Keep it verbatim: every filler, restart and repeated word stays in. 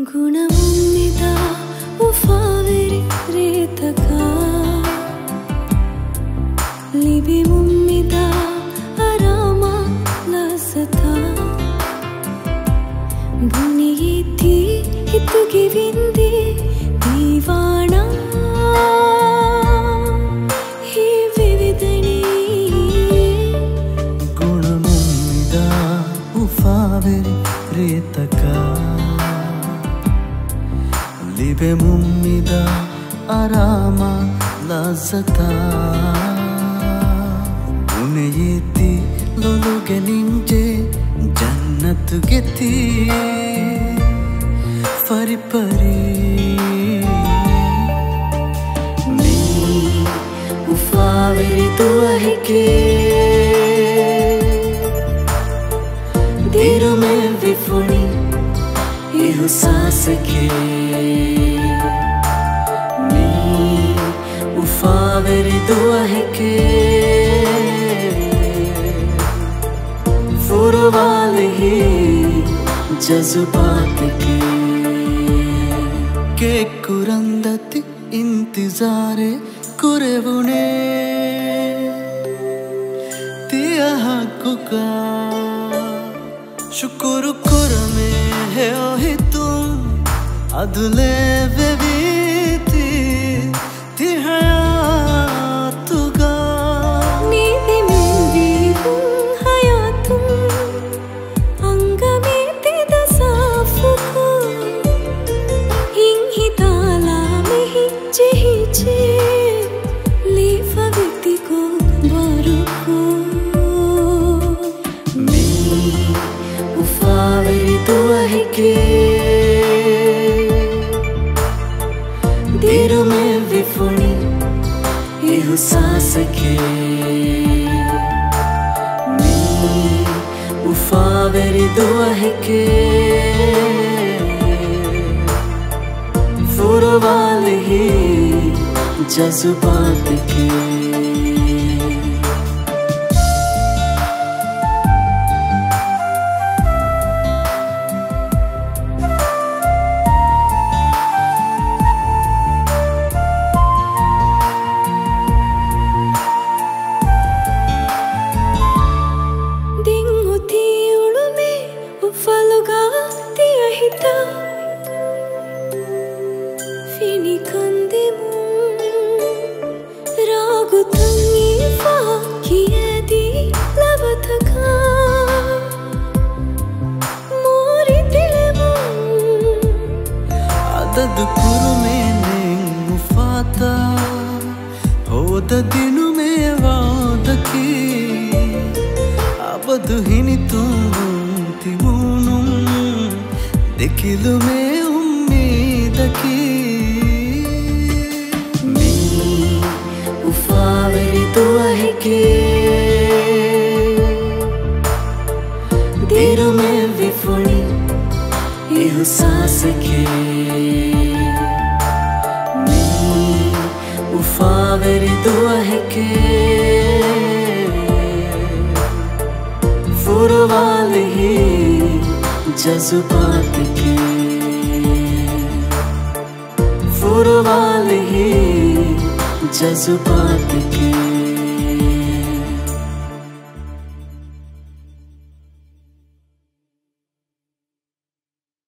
गुणमुन्निता उफावेरी रेतका लिबि मुन्निता आरामा लसता बुनियती हितुगी विंदी दीवाना ही विविधनी गुणमुन्निता उफावेरी रेतका लिबे मुम्मिदा आरामा लाजता बुनेयेती लोलोगे निंजे जन्नत गेती फरी परी मी उफावेरी तुअहिके दिल में विफुनी यहु सांस के मैं उफावेरी दुआ है के फुरवाल ही जज्बात के के कुरंदत इंतजारे कुरेवुने दिया हक का शुक्र करमे है ओहि तुम अदले बेबीती तिहातुगा नीति मुंदी हयातुम अंगमे ते दसाफुको हिंहि ताला मेहि जेहि जे लेफविति को बरुको उफावेरी दुआ है के दिल में विफुनी यहु सांस के मैं उफावेरी दुआ है के फुरवाल ही जज्बात के दिनों में वाद की अब दुहिनी तुम तिमुनु दिखिल में उम्मीद की मैं उफावेरी दुआ है के दिल में विफुनी यहु सांस के उफावेरी दुआ है के फुरवाल ही जज्बात के फुरवाल ही जज्बात के।